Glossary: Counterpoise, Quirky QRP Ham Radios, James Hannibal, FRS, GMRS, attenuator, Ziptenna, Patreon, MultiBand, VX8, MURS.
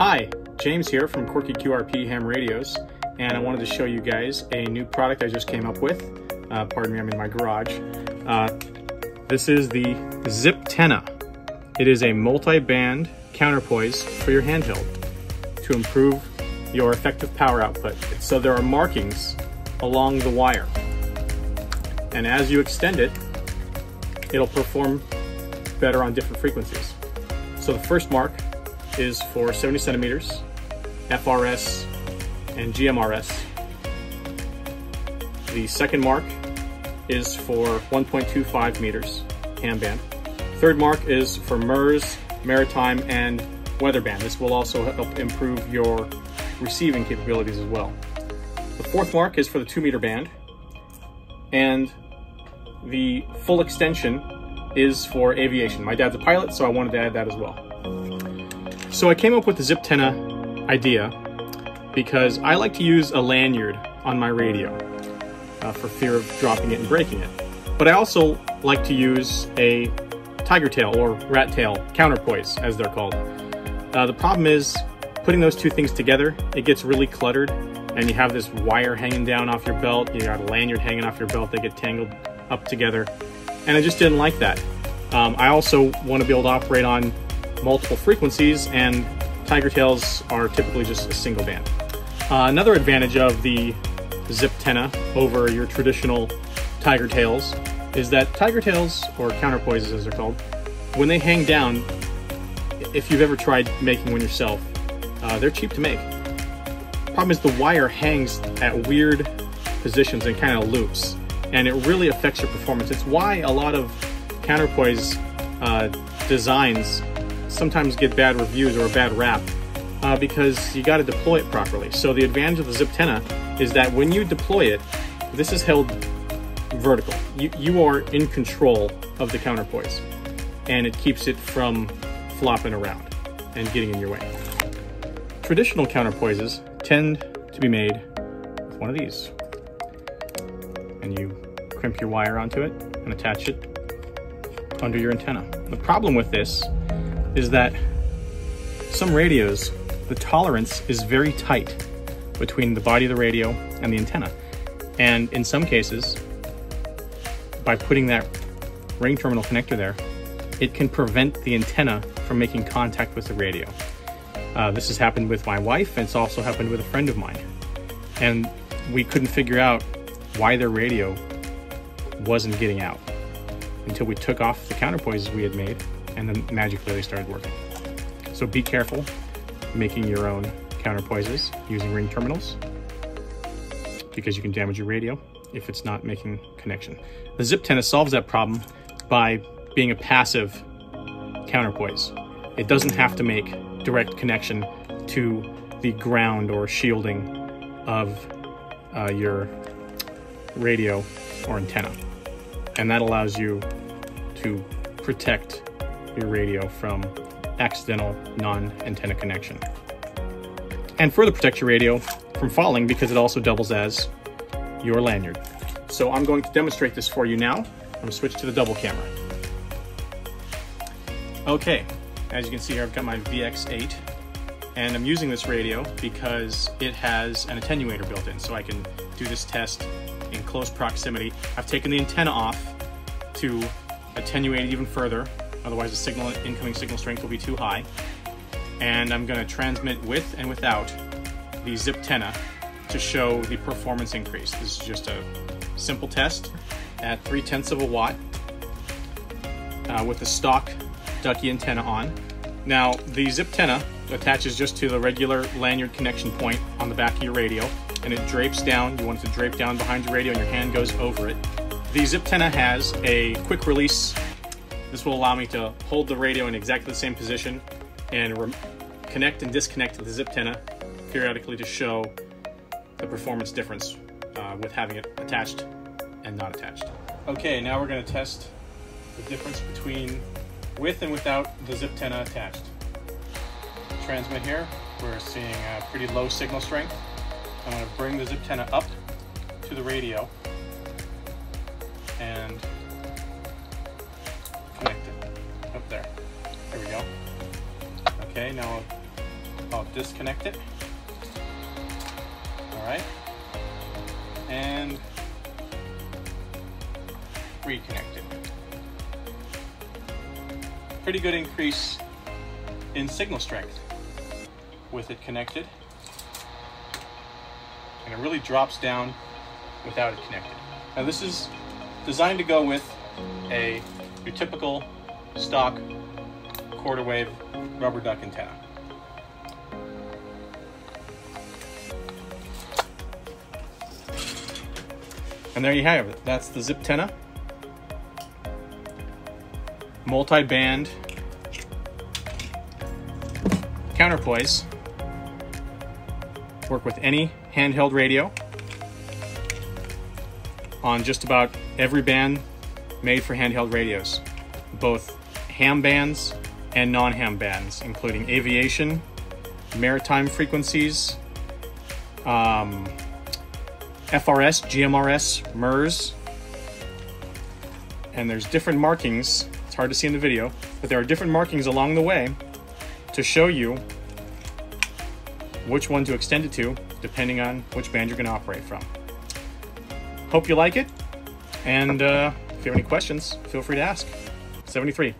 Hi, James here from Quirky QRP Ham Radios, and I wanted to show you guys a new product I just came up with. Pardon me, I'm in my garage. This is the Ziptenna. It is a multi-band counterpoise for your handheld to improve your effective power output. So there are markings along the wire, and as you extend it, it'll perform better on different frequencies. So the first mark is for 70 centimeters, FRS, and GMRS. The second mark is for 1.25 meters, ham band. Third mark is for MURS, maritime, and weather band. This will also help improve your receiving capabilities as well. The fourth mark is for the 2 meter band, and the full extension is for aviation. My dad's a pilot, so I wanted to add that as well. So I came up with the Ziptenna idea because I like to use a lanyard on my radio for fear of dropping it and breaking it. But I also like to use a tiger tail or rat tail counterpoise, as they're called. The problem is putting those two things together, it gets really cluttered, and you have this wire hanging down off your belt, you got a lanyard hanging off your belt, they get tangled up together, and I just didn't like that. I also want to be able to operate on multiple frequencies, and tiger tails are typically just a single band. Another advantage of the Ziptenna over your traditional tiger tails is that tiger tails, or counterpoises as they're called, when they hang down, if you've ever tried making one yourself, they're cheap to make. Problem is the wire hangs at weird positions and kind of loops, and it really affects your performance. It's why a lot of counterpoise designs sometimes get bad reviews or a bad rap because you got to deploy it properly. So the advantage of the Ziptenna is that when you deploy it, this is held vertical. You are in control of the counterpoise, and it keeps it from flopping around and getting in your way. Traditional counterpoises tend to be made with one of these, and you crimp your wire onto it and attach it under your antenna. The problem with this is that some radios, the tolerance is very tight between the body of the radio and the antenna. And in some cases, by putting that ring terminal connector there, it can prevent the antenna from making contact with the radio. This has happened with my wife, and it's also happened with a friend of mine. And we couldn't figure out why their radio wasn't getting out until we took off the counterpoises we had made, and then magically they started working. So be careful making your own counterpoises using ring terminals, because you can damage your radio if it's not making connection. The Ziptenna solves that problem by being a passive counterpoise. It doesn't have to make direct connection to the ground or shielding of your radio or antenna. And that allows you to protect your radio from accidental non-antenna connection, and further protect your radio from falling because it also doubles as your lanyard. So I'm going to demonstrate this for you now. I'm going to switch to the double camera. Okay, as you can see here, I've got my VX8, and I'm using this radio because it has an attenuator built in, so I can do this test in close proximity. I've taken the antenna off to attenuate it even further. Otherwise, the incoming signal strength will be too high. And I'm going to transmit with and without the Ziptenna to show the performance increase. This is just a simple test at 0.3 watts with the stock ducky antenna on. Now, the Ziptenna attaches just to the regular lanyard connection point on the back of your radio, and it drapes down. You want it to drape down behind your radio, and your hand goes over it. The Ziptenna has a quick release. This will allow me to hold the radio in exactly the same position and connect and disconnect the Ziptenna periodically to show the performance difference with having it attached and not attached. Okay, now we're going to test the difference between with and without the Ziptenna attached. Transmit here, we're seeing a pretty low signal strength. I'm going to bring the Ziptenna up to the radio and connected up there. There we go. Okay, now I'll disconnect it. All right, and reconnect it. Pretty good increase in signal strength with it connected, and it really drops down without it connected. Now this is designed to go with your typical stock quarter wave rubber duck antenna. And there you have it. That's the Ziptenna multi-band counterpoise. Work with any handheld radio on just about every band made for handheld radios, both ham bands and non-ham bands, including aviation, maritime frequencies, FRS, GMRS, MURS, and there's different markings. It's hard to see in the video, but there are different markings along the way to show you which one to extend it to, depending on which band you're going to operate from. Hope you like it, and if you have any questions, feel free to ask. 73.